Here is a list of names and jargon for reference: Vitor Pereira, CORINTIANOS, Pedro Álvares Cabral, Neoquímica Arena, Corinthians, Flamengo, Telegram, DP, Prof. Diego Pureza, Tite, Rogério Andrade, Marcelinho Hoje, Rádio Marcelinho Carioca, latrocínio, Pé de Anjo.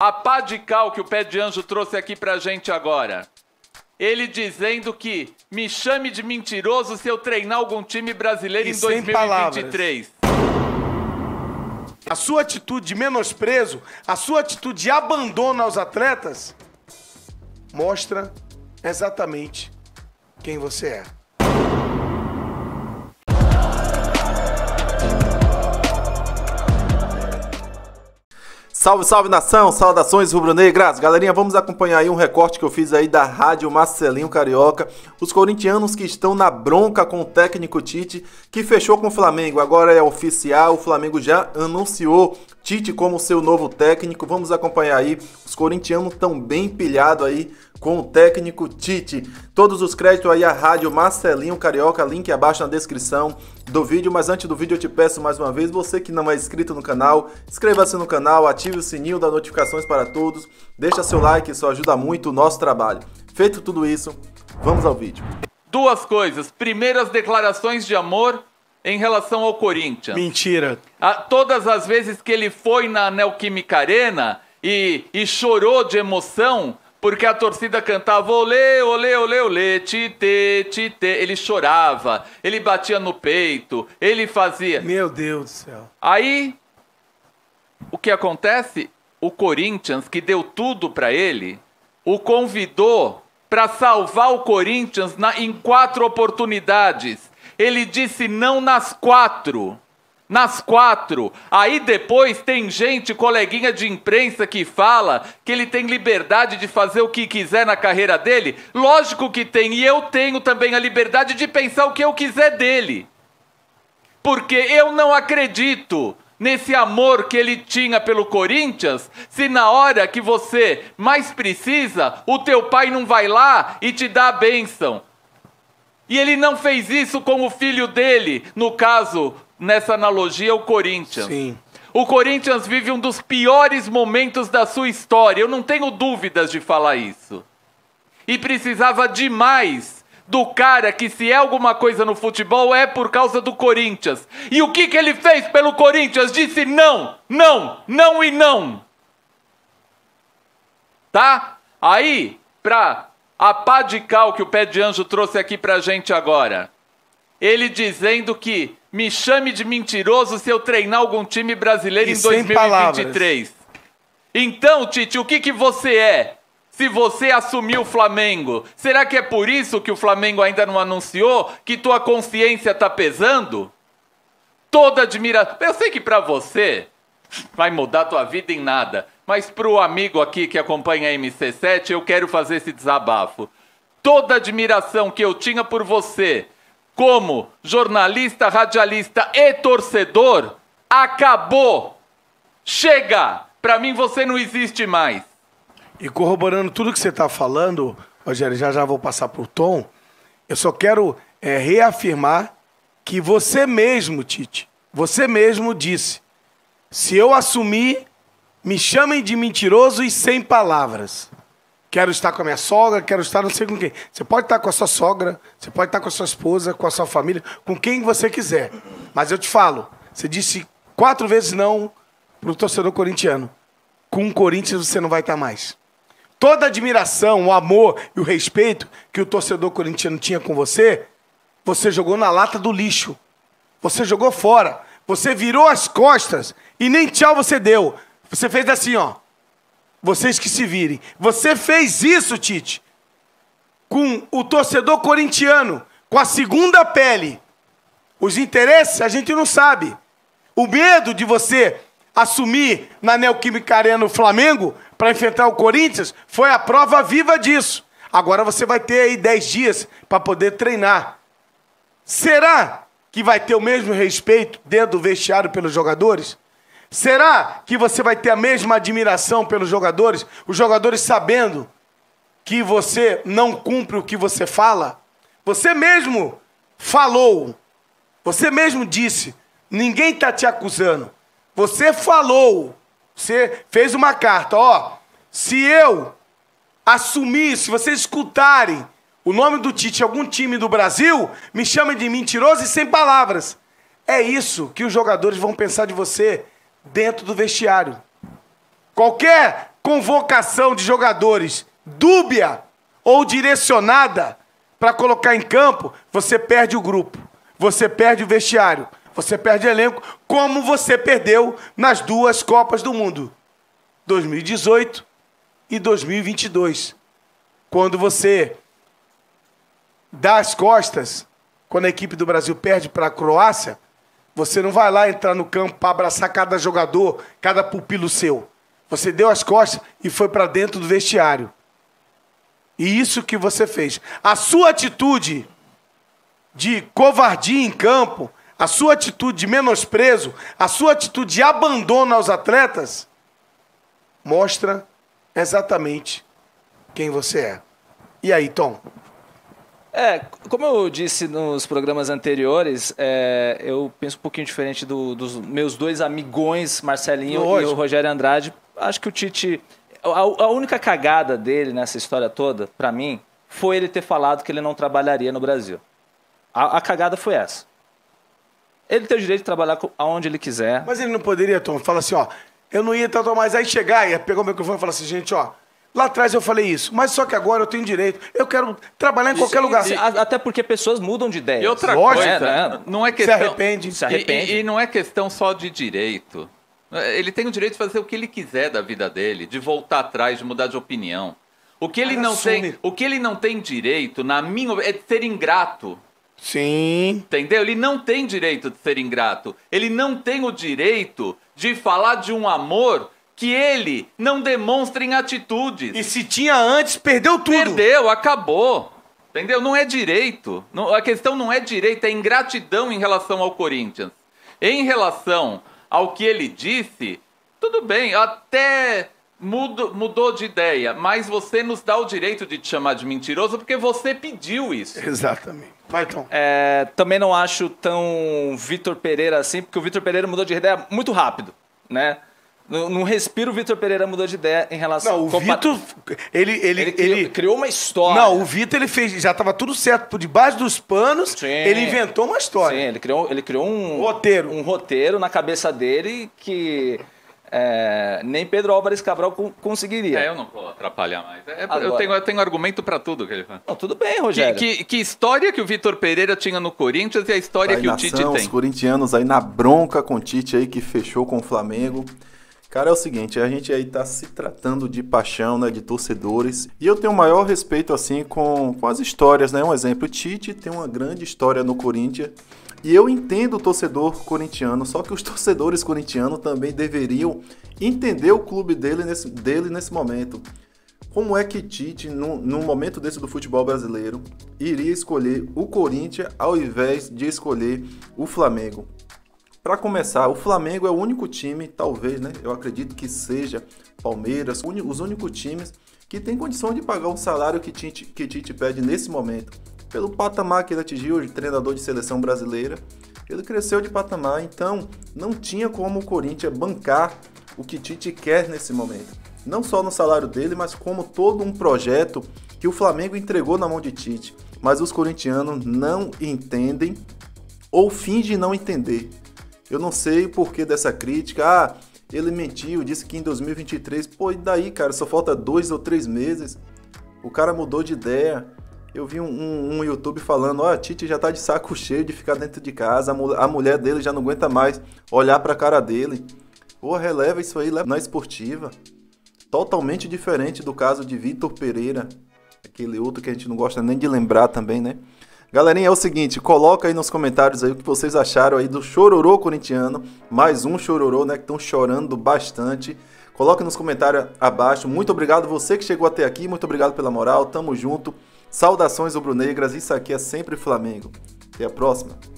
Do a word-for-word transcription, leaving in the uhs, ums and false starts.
A pá de cal que o Pé de Anjo trouxe aqui pra gente agora. Ele dizendo que me chame de mentiroso se eu treinar algum time brasileiro e em dois mil e vinte e três. A sua atitude de menosprezo, a sua atitude de abandono aos atletas, mostra exatamente quem você é. Salve, salve nação, saudações rubro-negras. Galerinha, vamos acompanhar aí um recorte que eu fiz aí da Rádio Marcelinho Carioca. Os corintianos que estão na bronca com o técnico Tite, que fechou com o Flamengo. Agora é oficial, o Flamengo já anunciou Tite como seu novo técnico. Vamos acompanhar aí, os corintianos estão bem pilhados aí com o técnico Tite. Todos os créditos aí à Rádio Marcelinho Carioca, link abaixo na descrição do vídeo. Mas antes do vídeo eu te peço mais uma vez, você que não é inscrito no canal, inscreva-se no canal, ative o sininho das notificações para todos, deixa seu like, isso ajuda muito o nosso trabalho. Feito tudo isso, vamos ao vídeo. Duas coisas, primeiras declarações de amor em relação ao Corinthians. Mentira. A, todas as vezes que ele foi na Neoquímica Arena e, e chorou de emoção, porque a torcida cantava olê, olê, olê, olê, Tite, Tite. Ele chorava, ele batia no peito, ele fazia... Meu Deus do céu. Aí, o que acontece? O Corinthians, que deu tudo pra ele, o convidou pra salvar o Corinthians na, em quatro oportunidades. Ele disse não nas quatro. Nas quatro. Aí depois tem gente, coleguinha de imprensa, que fala que ele tem liberdade de fazer o que quiser na carreira dele. Lógico que tem, e eu tenho também a liberdade de pensar o que eu quiser dele. Porque eu não acredito nesse amor que ele tinha pelo Corinthians, se na hora que você mais precisa, o teu pai não vai lá e te dá a bênção. E ele não fez isso com o filho dele, no caso... Nessa analogia, o Corinthians. Sim. O Corinthians vive um dos piores momentos da sua história. Eu não tenho dúvidas de falar isso. E precisava demais do cara que, se é alguma coisa no futebol, é por causa do Corinthians. E o que, que ele fez pelo Corinthians? Disse não, não, não e não. Tá? Aí, pra a pá de cal que o Pé de Anjo trouxe aqui pra gente agora. Ele dizendo que me chame de mentiroso se eu treinar algum time brasileiro e em dois mil e vinte e três. Então, Tite, o que, que você é se você assumiu o Flamengo? Será que é por isso que o Flamengo ainda não anunciou? Que tua consciência tá pesando? Toda admiração. Eu sei que pra você vai mudar tua vida em nada. Mas pro amigo aqui que acompanha a M C sete, eu quero fazer esse desabafo. Toda admiração que eu tinha por você... como jornalista, radialista e torcedor, acabou. Chega! Pra mim você não existe mais. E corroborando tudo que você tá falando, Rogério, já já vou passar pro Tom, eu só quero é, reafirmar que você mesmo, Tite, você mesmo disse, se eu assumir, me chamem de mentiroso e sem palavras. Quero estar com a minha sogra, quero estar não sei com quem. Você pode estar com a sua sogra, você pode estar com a sua esposa, com a sua família, com quem você quiser. Mas eu te falo, você disse quatro vezes não pro torcedor corintiano. Com o Corinthians você não vai estar mais. Toda a admiração, o amor e o respeito que o torcedor corintiano tinha com você, você jogou na lata do lixo. Você jogou fora. Você virou as costas e nem tchau você deu. Você fez assim, ó. Vocês que se virem. Você fez isso, Tite, com o torcedor corintiano, com a segunda pele. Os interesses a gente não sabe. O medo de você assumir na Neoquímica Arena o Flamengo para enfrentar o Corinthians foi a prova viva disso. Agora você vai ter aí dez dias para poder treinar. Será que vai ter o mesmo respeito dentro do vestiário pelos jogadores? Será que você vai ter a mesma admiração pelos jogadores? Os jogadores sabendo que você não cumpre o que você fala? Você mesmo falou. Você mesmo disse. Ninguém está te acusando. Você falou. Você fez uma carta. Ó, se eu assumir, se vocês escutarem o nome do Tite, algum time do Brasil, me chamem de mentiroso e sem palavras. É isso que os jogadores vão pensar de você. Dentro do vestiário. Qualquer convocação de jogadores dúbia ou direcionada para colocar em campo, você perde o grupo, você perde o vestiário, você perde o elenco, como você perdeu nas duas Copas do Mundo, dois mil e dezoito e dois mil e vinte e dois, quando você dá as costas, quando a equipe do Brasil perde para a Croácia, você não vai lá entrar no campo para abraçar cada jogador, cada pupilo seu. Você deu as costas e foi para dentro do vestiário. E isso que você fez. A sua atitude de covardia em campo, a sua atitude de menosprezo, a sua atitude de abandono aos atletas, mostra exatamente quem você é. E aí, Tom? É, como eu disse nos programas anteriores, é, eu penso um pouquinho diferente do, dos meus dois amigões, Marcelinho Hoje e o Rogério Andrade. Acho que o Tite... A única cagada dele nessa história toda, pra mim, foi ele ter falado que ele não trabalharia no Brasil. A, a cagada foi essa. Ele tem o direito de trabalhar aonde ele quiser. Mas ele não poderia, Tom, falar assim, ó, eu não ia tanto mais. Aí chegar e pegar o microfone e falar assim, gente, ó, lá atrás eu falei isso, mas só que agora eu tenho direito. Eu quero trabalhar em qualquer Sim, lugar. E, até porque pessoas mudam de ideia. E outra Lógico, coisa, né? Não é questão... Se arrepende. Se arrepende. E, e não é questão só de direito. Ele tem o direito de fazer o que ele quiser da vida dele, de voltar atrás, de mudar de opinião. O que ele, não tem, o que ele não tem direito, na minha opinião, é de ser ingrato. Sim. Entendeu? Ele não tem direito de ser ingrato. Ele não tem o direito de falar de um amor que ele não demonstra em atitudes. E se tinha antes, perdeu tudo. Perdeu, acabou. Entendeu? Não é direito. Não, a questão não é direito, é ingratidão em relação ao Corinthians. Em relação... ao que ele disse, tudo bem, até mudo, mudou de ideia, mas você nos dá o direito de te chamar de mentiroso porque você pediu isso. Exatamente. Vai, Tom. É, também não acho tão Vitor Pereira assim, porque o Vitor Pereira mudou de ideia muito rápido, né? Não, não respiro, o Vitor Pereira mudou de ideia em relação... Não, o compa... Vitor... Ele, ele, ele, criou, ele criou uma história. Não, o Vitor, ele fez... Já estava tudo certo por debaixo dos panos. Sim. Ele inventou uma história. Sim, ele criou, ele criou um... Roteiro. Um roteiro na cabeça dele que... É, nem Pedro Álvares Cabral conseguiria. É, eu não vou atrapalhar mais. É, eu, tenho, eu tenho argumento pra tudo que ele fala. Não, tudo bem, Rogério. Que, que, que história que o Vitor Pereira tinha no Corinthians e a história aí, que nação, o Tite tem. Os corintianos aí na bronca com o Tite aí, que fechou com o Flamengo. Cara, é o seguinte, a gente aí tá se tratando de paixão, né, de torcedores, e eu tenho o maior respeito, assim, com, com as histórias, né, um exemplo, o Tite tem uma grande história no Corinthians, e eu entendo o torcedor corintiano, só que os torcedores corintianos também deveriam entender o clube dele nesse, dele nesse momento. Como é que Tite, num, num momento desse do futebol brasileiro, iria escolher o Corinthians ao invés de escolher o Flamengo? Para começar, o Flamengo é o único time, talvez, né? Eu acredito que seja Palmeiras, os únicos times que tem condição de pagar o salário que Tite, que Tite pede nesse momento. Pelo patamar que ele atingiu de treinador de seleção brasileira, ele cresceu de patamar, então não tinha como o Corinthians bancar o que Tite quer nesse momento. Não só no salário dele, mas como todo um projeto que o Flamengo entregou na mão de Tite. Mas os corintianos não entendem ou fingem não entender. Eu não sei o porquê dessa crítica. Ah, ele mentiu, disse que em dois mil e vinte e três... Pô, e daí, cara? Só falta dois ou três meses. O cara mudou de ideia. Eu vi um, um, um YouTube falando, ó, oh, Tite já tá de saco cheio de ficar dentro de casa. A, a mulher dele já não aguenta mais olhar pra cara dele. Pô, releva isso aí, leva na esportiva. Totalmente diferente do caso de Vitor Pereira. Aquele outro que a gente não gosta nem de lembrar também, né? Galerinha, é o seguinte, coloca aí nos comentários aí o que vocês acharam aí do chororô corintiano, mais um chororô, né, que estão chorando bastante. Coloca nos comentários abaixo. Muito obrigado você que chegou até aqui, muito obrigado pela moral, tamo junto. Saudações rubro-negras, isso aqui é sempre Flamengo. Até a próxima.